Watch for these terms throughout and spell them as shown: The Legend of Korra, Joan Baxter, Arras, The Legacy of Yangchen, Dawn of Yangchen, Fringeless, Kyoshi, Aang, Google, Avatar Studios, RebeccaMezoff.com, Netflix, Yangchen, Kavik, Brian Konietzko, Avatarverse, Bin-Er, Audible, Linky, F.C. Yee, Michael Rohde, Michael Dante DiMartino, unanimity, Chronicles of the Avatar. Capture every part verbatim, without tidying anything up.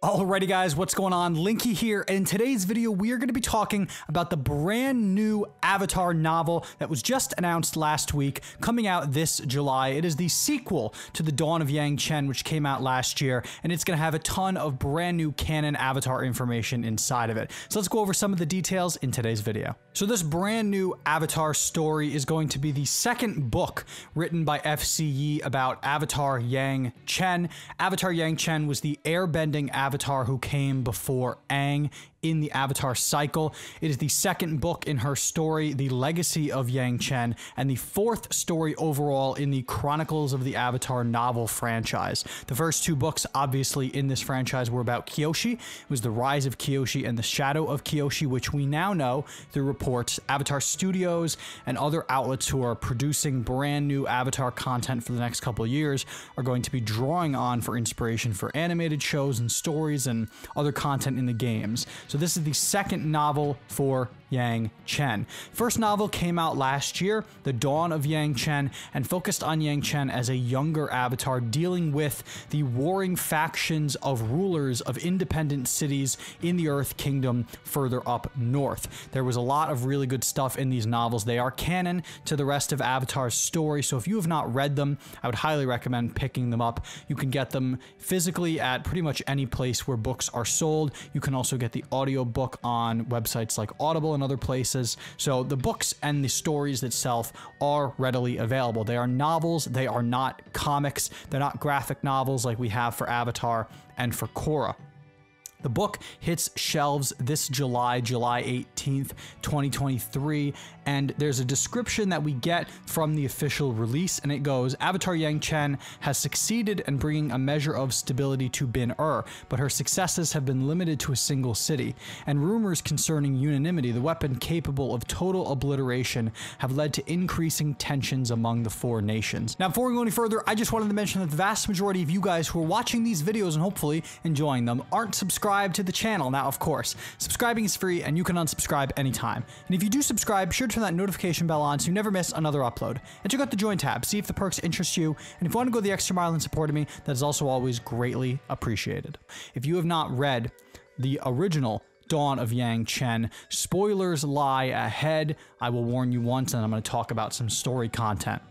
Alrighty guys, what's going on? Linky here, and in today's video we are going to be talking about the brand new Avatar novel that was just announced last week, coming out this July. It is the sequel to the Dawn of Yangchen, which came out last year, and it's going to have a ton of brand new canon Avatar information inside of it. So let's go over some of the details in today's video. So this brand new Avatar story is going to be the second book written by F C. Yee about Avatar Yangchen. Avatar Yangchen was the airbending Avatar Avatar who came before Aang in the Avatar cycle. It is the second book in her story, The Legacy of Yangchen, and the fourth story overall in the Chronicles of the Avatar novel franchise. The first two books, obviously, in this franchise were about Kyoshi. It was The Rise of Kyoshi and The Shadow of Kyoshi, which we now know through reports, Avatar Studios and other outlets who are producing brand new Avatar content for the next couple of years are going to be drawing on for inspiration for animated shows and stories and other content in the games. So this is the second novel for Yangchen. First novel came out last year, The Dawn of Yangchen, and focused on Yangchen as a younger Avatar dealing with the warring factions of rulers of independent cities in the Earth Kingdom further up north. There was a lot of really good stuff in these novels. They are canon to the rest of Avatar's story, so if you have not read them, I would highly recommend picking them up. You can get them physically at pretty much any place where books are sold. You can also get the audiobook on websites like Audible and other places. So the books and the stories itself are readily available. They are novels. They are not comics. They're not graphic novels like we have for Avatar and for Korra. The book hits shelves this July, July eighteenth, twenty twenty-three, and there's a description that we get from the official release, and it goes, Avatar Yangchen has succeeded in bringing a measure of stability to Bin-Er, but her successes have been limited to a single city, and rumors concerning Unanimity, the weapon capable of total obliteration, have led to increasing tensions among the four nations. Now, before we go any further, I just wanted to mention that the vast majority of you guys who are watching these videos and hopefully enjoying them aren't subscribed to the channel. Now, of course, subscribing is free and you can unsubscribe anytime. And if you do subscribe, be sure to turn that notification bell on so you never miss another upload. And check out the join tab, see if the perks interest you. And if you want to go the extra mile in supporting me, that is also always greatly appreciated. If you have not read the original Dawn of Yangchen, spoilers lie ahead. I will warn you once, and I'm going to talk about some story content.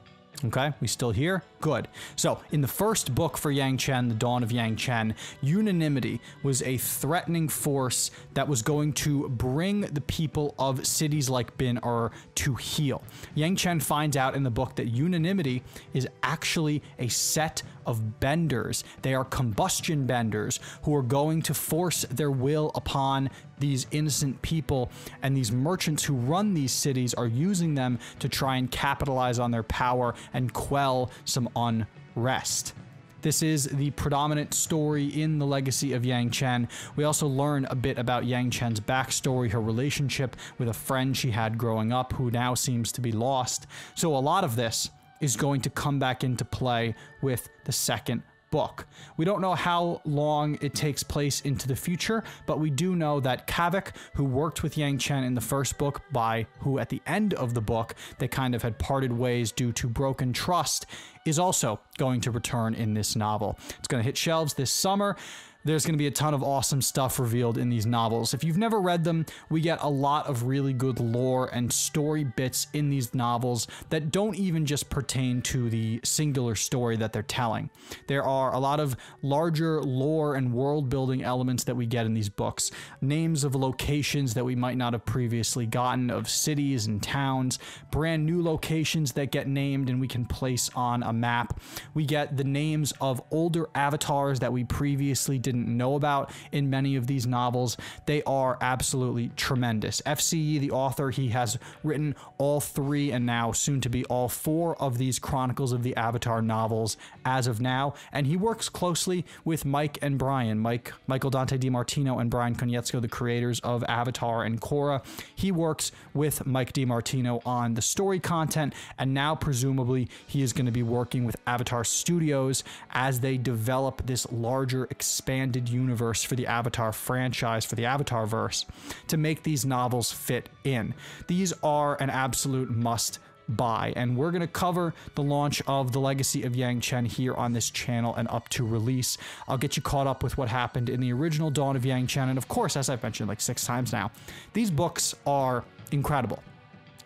Okay, we still here? Good. So, in the first book for Yangchen, The Dawn of Yangchen, Unanimity was a threatening force that was going to bring the people of cities like Bin-Er to heel. Yangchen finds out in the book that Unanimity is actually a set of benders. They are combustion benders who are going to force their will upon these innocent people, and these merchants who run these cities are using them to try and capitalize on their power and quell some unrest. This is the predominant story in The Legacy of Yangchen. We also learn a bit about Yangchen's backstory, her relationship with a friend she had growing up who now seems to be lost. So a lot of this is going to come back into play with the second book. We don't know how long it takes place into the future, but we do know that Kavik, who worked with Yangchen in the first book, by who at the end of the book they kind of had parted ways due to broken trust, is also going to return in this novel. It's going to hit shelves this summer. There's going to be a ton of awesome stuff revealed in these novels. If you've never read them, we get a lot of really good lore and story bits in these novels that don't even just pertain to the singular story that they're telling. There are a lot of larger lore and world-building elements that we get in these books. Names of locations that we might not have previously gotten, of cities and towns, brand new locations that get named and we can place on a map. We get the names of older avatars that we previously didn't know about in many of these novels. They are absolutely tremendous. F C. Yee, the author, he has written all three and now soon to be all four of these Chronicles of the Avatar novels as of now, and he works closely with Mike and Brian. Mike, Michael Dante DiMartino and Brian Konietzko, the creators of Avatar and Korra. He works with Mike DiMartino on the story content, and now presumably he is going to be working with Avatar Studios as they develop this larger expansion universe for the Avatar franchise, for the Avatarverse, to make these novels fit in. These are an absolute must by. And we're going to cover the launch of The Legacy of Yangchen here on this channel and up to release. I'll get you caught up with what happened in the original Dawn of Yangchen. And of course, as I've mentioned like six times now, these books are incredible.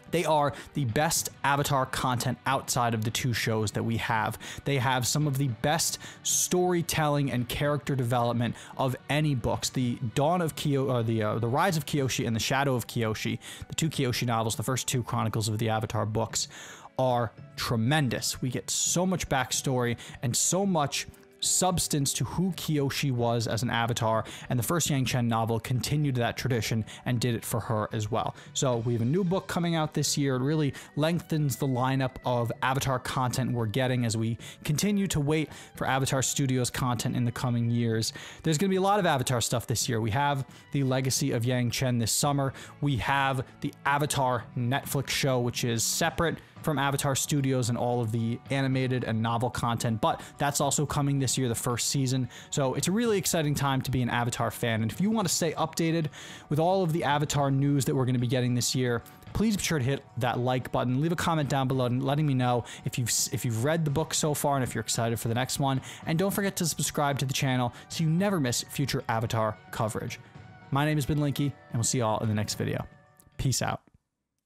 They are the best Avatar content outside of the two shows that we have. They have some of the best storytelling and character development of any books. The Dawn of Kyo, or the uh, the Rise of Kyoshi and the Shadow of Kyoshi, the two Kyoshi novels, the first two Chronicles of the Avatar books, are tremendous. We get so much backstory and so much substance to who Kyoshi was as an Avatar, and the first Yangchen novel continued that tradition and did it for her as well. So we have a new book coming out this year. It really lengthens the lineup of Avatar content we're getting as we continue to wait for Avatar Studios content in the coming years. There's going to be a lot of Avatar stuff this year. We have The Legacy of Yangchen this summer. We have the Avatar Netflix show, which is separate from Avatar Studios and all of the animated and novel content, but that's also coming this year, the first season. So it's a really exciting time to be an Avatar fan. And if you want to stay updated with all of the Avatar news that we're going to be getting this year, please be sure to hit that like button, leave a comment down below and letting me know if you've if you've read the book so far and if you're excited for the next one. And don't forget to subscribe to the channel so you never miss future Avatar coverage. My name has been Linky, and we'll see you all in the next video. Peace out.